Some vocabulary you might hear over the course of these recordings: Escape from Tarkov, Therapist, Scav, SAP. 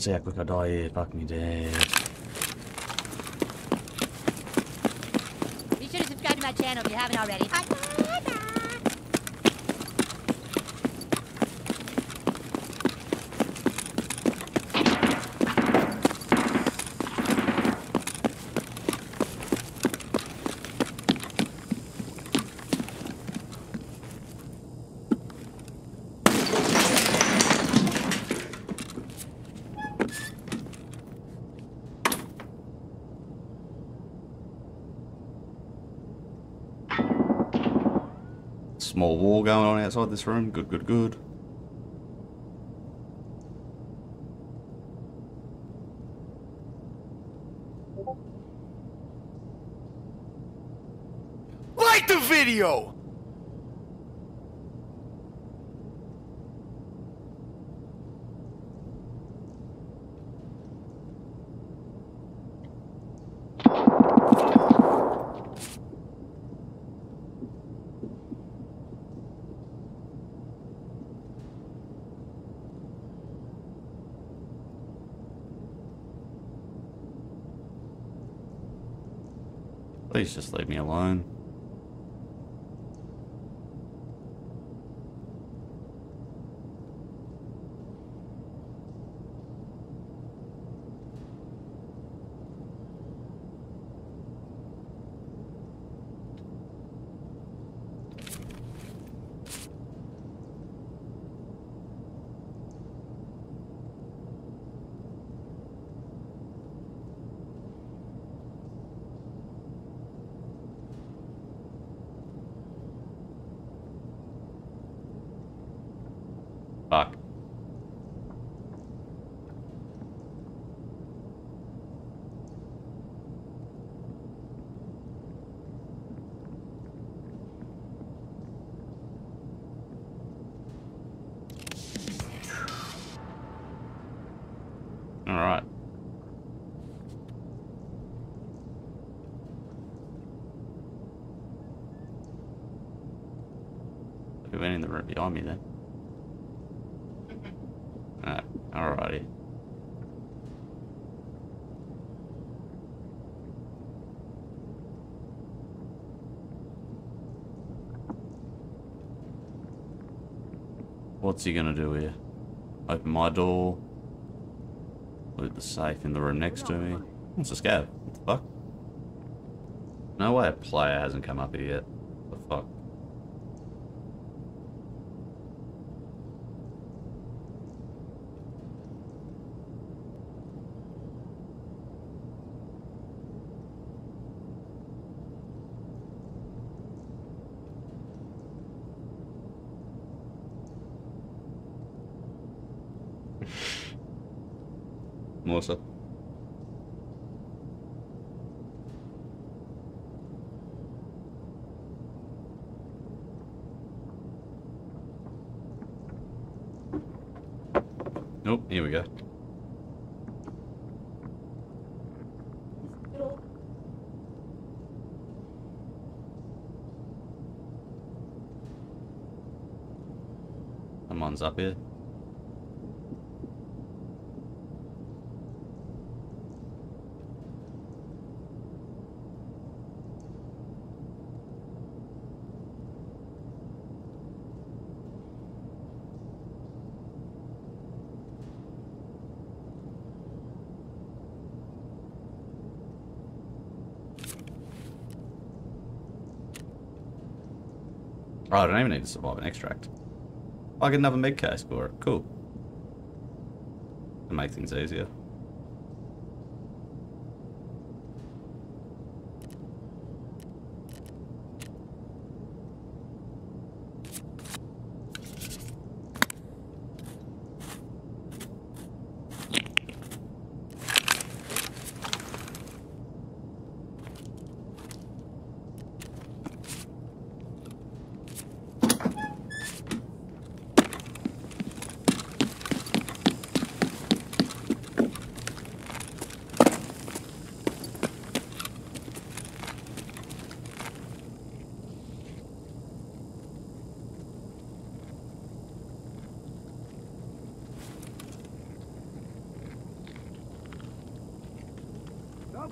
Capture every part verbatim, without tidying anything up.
See how quick I die here. Fuck me dead. Be sure to subscribe to my channel if you haven't already. Small wall going on outside this room. Good, good, good. Like the video! Please just leave me alone. Fuck. All right. We went in the room behind me then. Alrighty. What's he gonna do here? Open my door. Loot the safe in the room next to me. What's a scab? What the fuck? No way a player hasn't come up here yet. What the fuck? Melissa. Nope, here we go. Someone's up here. Oh, I don't even need to survive an extract. I get another med case for it. Cool. To make things easier.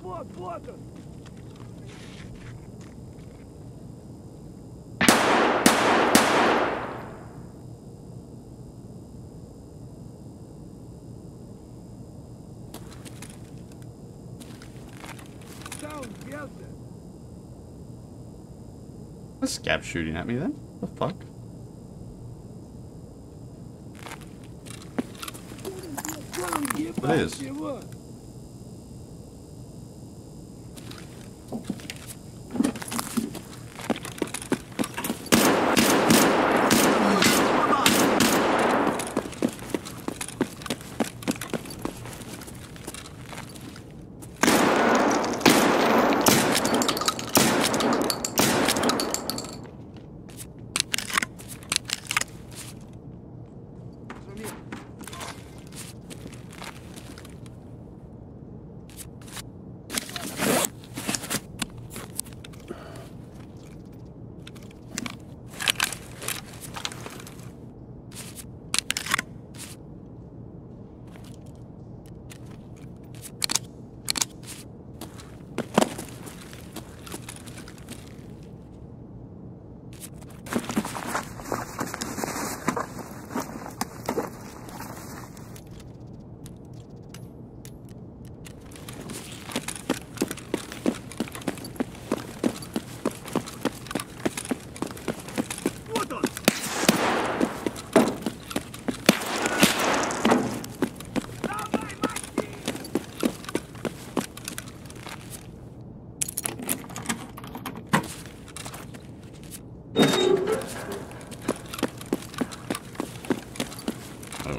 Вот, вот он! A scab shooting at me then? The fuck? What is?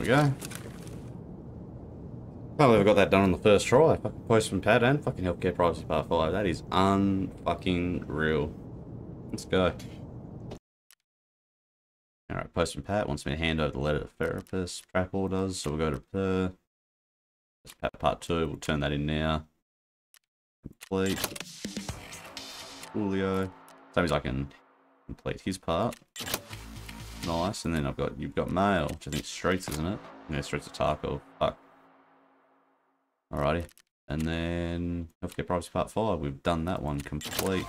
Go. Can't believe I got that done on the first try. Fucking postman pad and fucking healthcare privacy part five. That is un-fucking real. Let's go. Alright, postman Pat wants me to hand over the letter to therapist. Trapple does, so we'll go to her. That's Pat part two. We'll turn that in now. Complete. Julio. So means I can complete his part. Nice, and then I've got, you've got mail, which I think streets, isn't it? No, streets of Tarkov, fuck. Alrighty, and then healthcare privacy part five, we've done that one, complete.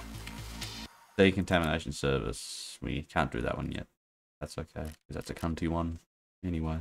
Decontamination service, we can't do that one yet. That's okay, because that's a cunty one, anyway.